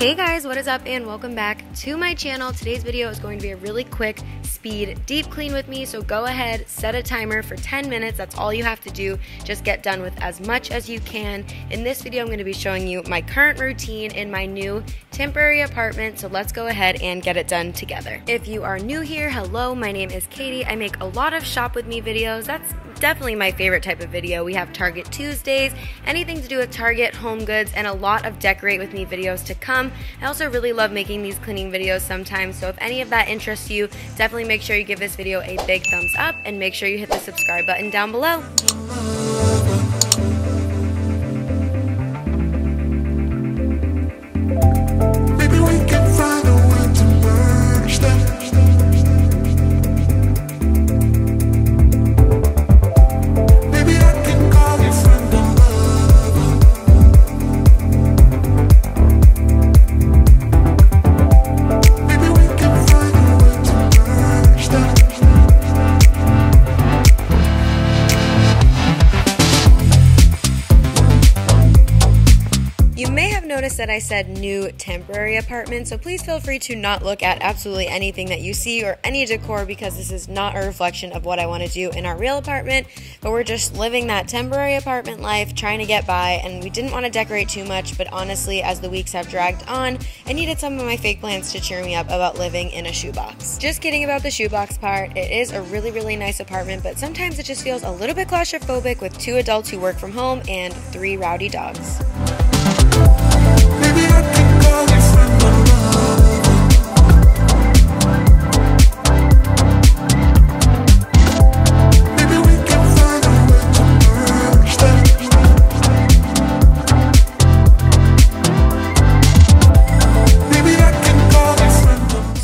Hey guys, what is up and welcome back to my channel. Today's video is going to be a really quick speed deep clean with me, so go ahead, set a timer for 10 minutes. That's all you have to do. Just get done with as much as you can. In this video, I'm going to be showing you my current routine in my new temporary apartment, so let's go ahead and get it done together. If you are new here, hello, my name is Katie. I make a lot of shop with me videos. That's definitely my favorite type of video. We have Target Tuesdays, anything to do with Target, home goods, and a lot of decorate with me videos to come. I also really love making these cleaning videos sometimes, so if any of that interests you, definitely make sure you give this video a big thumbs up and make sure you hit the subscribe button down below. Notice that I said new temporary apartment, so please feel free to not look at absolutely anything that you see or any decor, because this is not a reflection of what I want to do in our real apartment. But we're just living that temporary apartment life, trying to get by, and we didn't want to decorate too much, but honestly, as the weeks have dragged on, I needed some of my fake plants to cheer me up about living in a shoebox. Just kidding about the shoebox part. It is a really nice apartment, but sometimes it just feels a little bit claustrophobic with two adults who work from home and three rowdy dogs.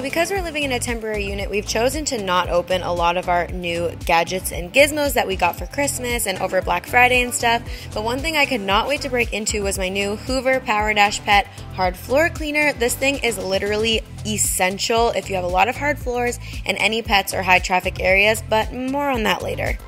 Because we're living in a temporary unit, we've chosen to not open a lot of our new gadgets and gizmos that we got for Christmas and over Black Friday and stuff, but one thing I could not wait to break into was my new Hoover PowerDash Pet Hard Floor Cleaner. This thing is literally essential if you have a lot of hard floors and any pets or high traffic areas, but more on that later.